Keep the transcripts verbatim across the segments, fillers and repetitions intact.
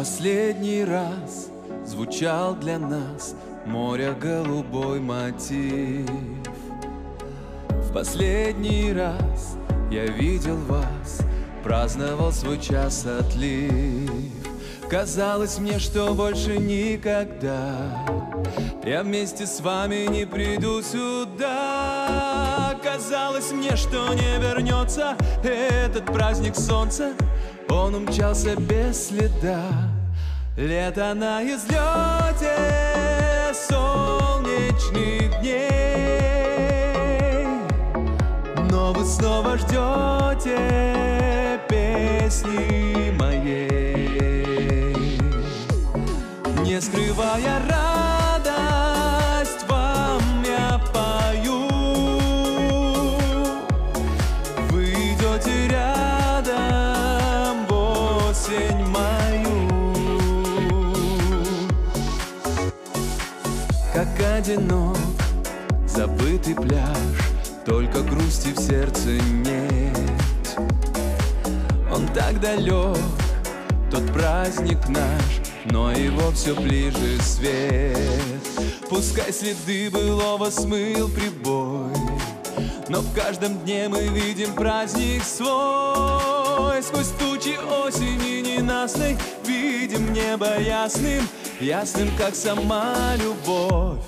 последний раз звучал для нас моря голубой мотив. В последний раз я видел вас, праздновал свой час отлив. Казалось мне, что больше никогда я вместе с вами не приду сюда. Казалось мне, что не вернется этот праздник солнца. Он умчался без следа. Лето на излете солнечных дней, но вы снова ждете песни моей. Не скрывая радость, вам я пою. Вы идете рядом в осень мою. Как одинок забытый пляж, только грусти в сердце нет. Он так далек, тот праздник наш, но его все ближе свет. Пускай следы былого смыл прибой, но в каждом дне мы видим праздник свой. Сквозь тучи осени ненастной видим небо ясным, ясным, как сама любовь.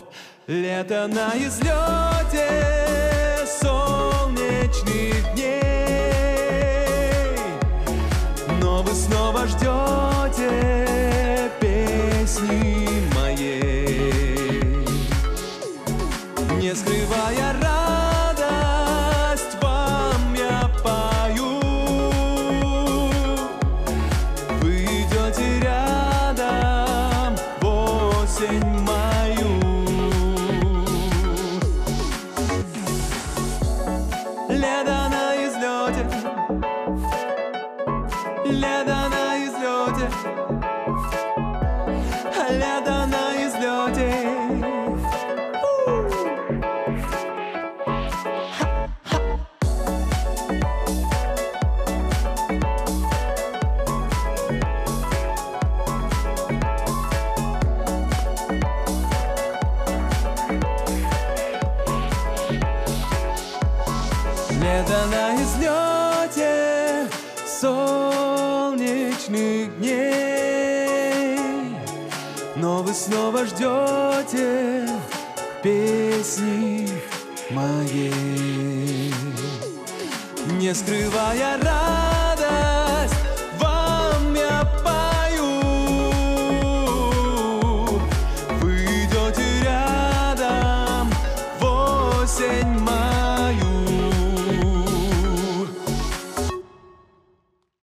Лето на излете солнечных дней, но вы снова ждете песни моей. Не скрывая радость, вам я пою. Вы идете рядом в осень мою. Лето на излете, лето на излете, лето на излете. Лето на излете солнечных дней, но вы снова ждете песни моей. Не скрывая радость, вам я пою. Вы идете рядом в осень мою.